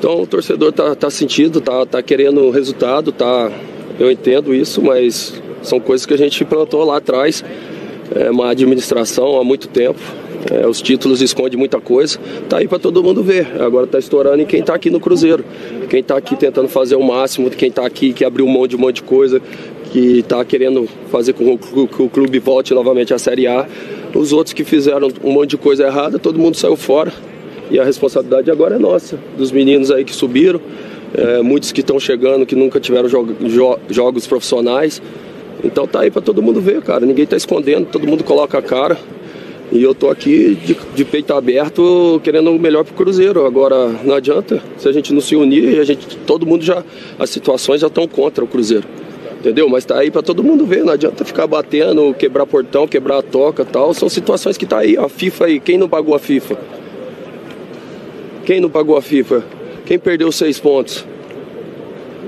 Então o torcedor tá sentindo, tá querendo resultado, eu entendo isso, mas são coisas que a gente plantou lá atrás, uma administração há muito tempo. Os títulos escondem muita coisa, tá aí para todo mundo ver. Agora tá estourando em quem tá aqui no Cruzeiro, quem tá aqui tentando fazer o máximo, quem tá aqui que abriu mão de um monte de coisa, que tá querendo fazer com que o clube volte novamente à Série A. Os outros que fizeram um monte de coisa errada, todo mundo saiu fora. E a responsabilidade agora é nossa, dos meninos aí que subiram, muitos que estão chegando, que nunca tiveram jogos profissionais. Então tá aí para todo mundo ver, cara. Ninguém tá escondendo, todo mundo coloca a cara. E eu tô aqui de peito aberto, querendo o melhor pro Cruzeiro. Agora não adianta, se a gente não se unir, todo mundo as situações já estão contra o Cruzeiro. Entendeu? Mas tá aí pra todo mundo ver, não adianta ficar batendo, quebrar portão, quebrar a toca e tal. São situações que tá aí, ó, a FIFA aí. Quem não pagou a FIFA? Quem não pagou a FIFA? Quem perdeu 6 pontos?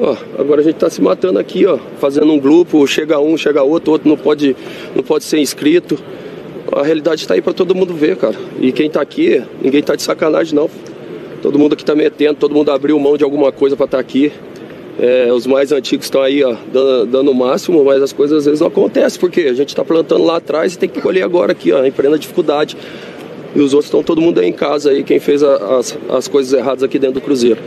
Ó, agora a gente tá se matando aqui, ó, fazendo um grupo, chega um, chega outro não pode ser inscrito. A realidade tá aí pra todo mundo ver, cara. E quem tá aqui, ninguém tá de sacanagem, não. Todo mundo aqui tá metendo, todo mundo abriu mão de alguma coisa pra estar aqui. Os mais antigos estão aí, ó, dando o máximo, mas as coisas às vezes não acontecem, porque a gente está plantando lá atrás e tem que colher agora aqui, ó, em plena dificuldade. E os outros estão todo mundo aí em casa, aí, quem fez as coisas erradas aqui dentro do Cruzeiro.